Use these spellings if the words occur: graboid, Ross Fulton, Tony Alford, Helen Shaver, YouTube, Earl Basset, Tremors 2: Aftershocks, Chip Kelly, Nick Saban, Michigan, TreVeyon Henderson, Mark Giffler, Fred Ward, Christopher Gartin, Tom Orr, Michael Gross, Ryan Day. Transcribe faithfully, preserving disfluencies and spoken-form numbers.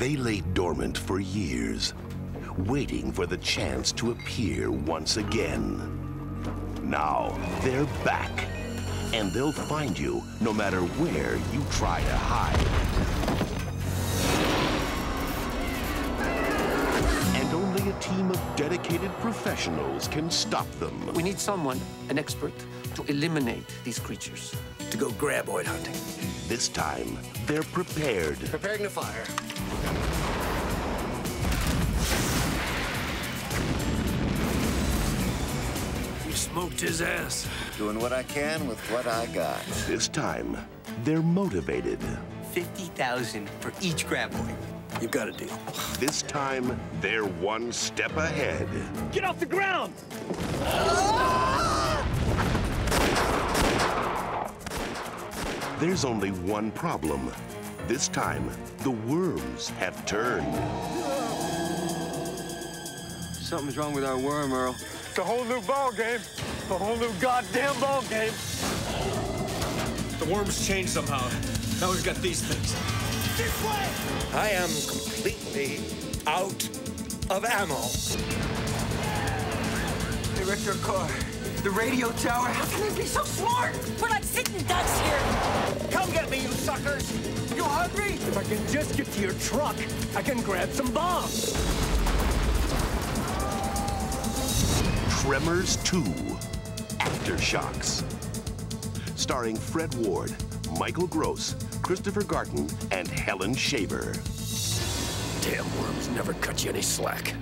They lay dormant for years, waiting for the chance to appear once again. Now, they're back, and they'll find you no matter where you try to hide. And only a team of dedicated professionals can stop them. We need someone, an expert, to eliminate these creatures. To go graboid hunting. This time, they're prepared. Preparing to fire. You smoked his ass. Doing what I can with what I got. This time, they're motivated. fifty thousand dollars for each graboid. You've got a deal. This time, they're one step ahead. Get off the ground! Ah! There's only one problem. This time, the worms have turned. Something's wrong with our worm, Earl. It's a whole new ball game. A whole new goddamn ball game. The worms changed somehow. Now we've got these things. This way! I am completely out of ammo. They wrecked our car. The radio tower. How can they be so smart? We're like sitting ducks here. Come get me, you suckers. You hungry? If I can just get to your truck, I can grab some bombs. Tremors two, Aftershocks. Starring Fred Ward, Michael Gross, Christopher Gartin, and Helen Shaver. Damn worms never cut you any slack.